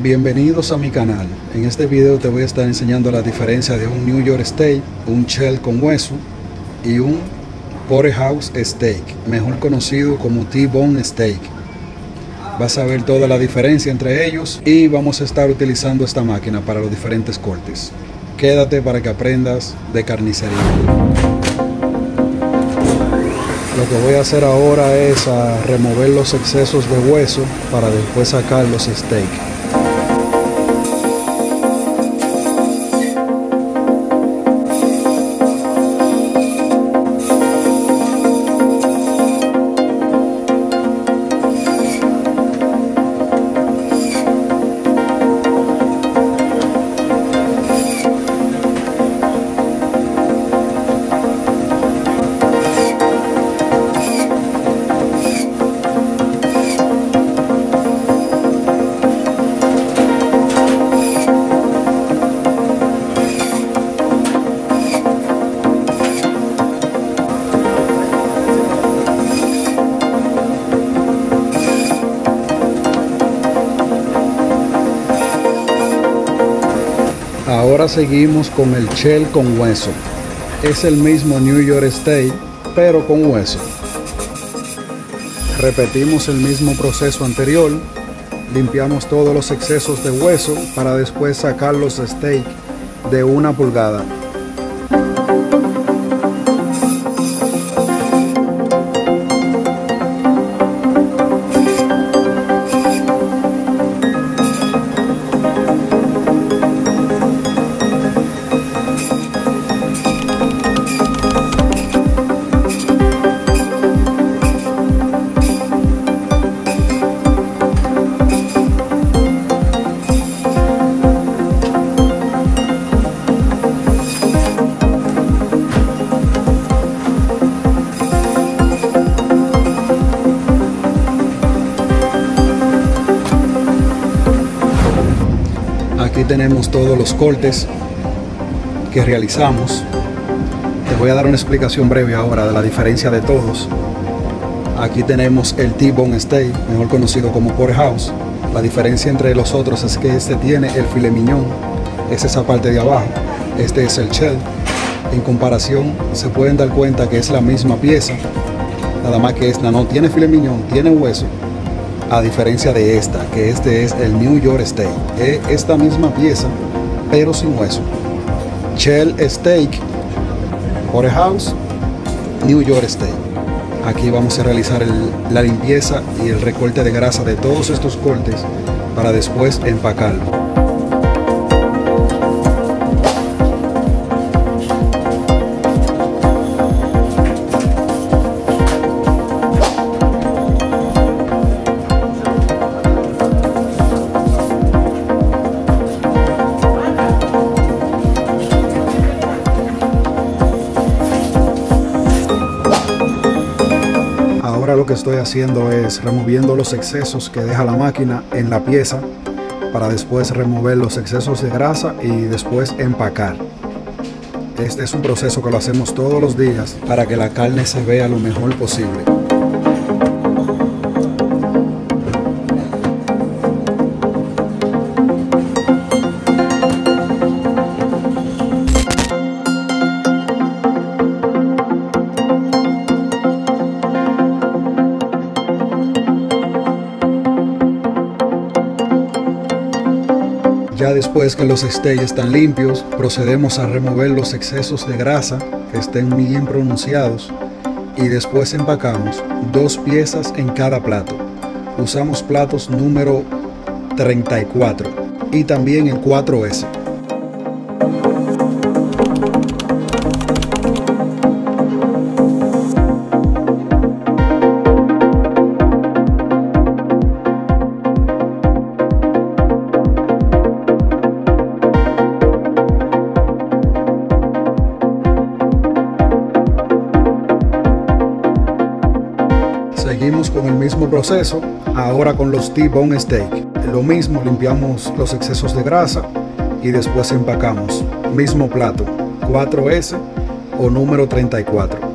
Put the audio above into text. Bienvenidos a mi canal. En este video te voy a estar enseñando la diferencia de un New York Steak, un Shell con hueso y un Porterhouse Steak, mejor conocido como T-Bone Steak. Vas a ver toda la diferencia entre ellos y vamos a estar utilizando esta máquina para los diferentes cortes. Quédate para que aprendas de carnicería. Lo que voy a hacer ahora es remover los excesos de hueso para después sacar los steaks. Ahora seguimos con el Shell con hueso. Es el mismo New York Steak, pero con hueso. Repetimos el mismo proceso anterior. Limpiamos todos los excesos de hueso para después sacar los steak de 1 pulgada. Aquí tenemos todos los cortes que realizamos. Te voy a dar una explicación breve ahora de la diferencia de todos. Aquí tenemos el T-Bone Steak, mejor conocido como Porterhouse. La diferencia entre los otros es que este tiene el filet mignon, es esa parte de abajo. Este es el Shell. En comparación, se pueden dar cuenta que es la misma pieza, nada más que esta no tiene filet mignon, tiene hueso. A diferencia de esta, que este es el New York Steak, es esta misma pieza, pero sin hueso. Shell Steak, Porterhouse, New York Steak. Aquí vamos a realizar la limpieza y el recorte de grasa de todos estos cortes para después empacarlo. Lo que estoy haciendo es removiendo los excesos que deja la máquina en la pieza para después remover los excesos de grasa y después empacar. Este es un proceso que lo hacemos todos los días para que la carne se vea lo mejor posible. Ya después que los steaks están limpios, procedemos a remover los excesos de grasa que estén bien pronunciados y después empacamos 2 piezas en cada plato. Usamos platos número 34 y también el 4S. Seguimos con el mismo proceso, ahora con los T-Bone Steak. Lo mismo, limpiamos los excesos de grasa y después empacamos. Mismo plato, 4S o número 34.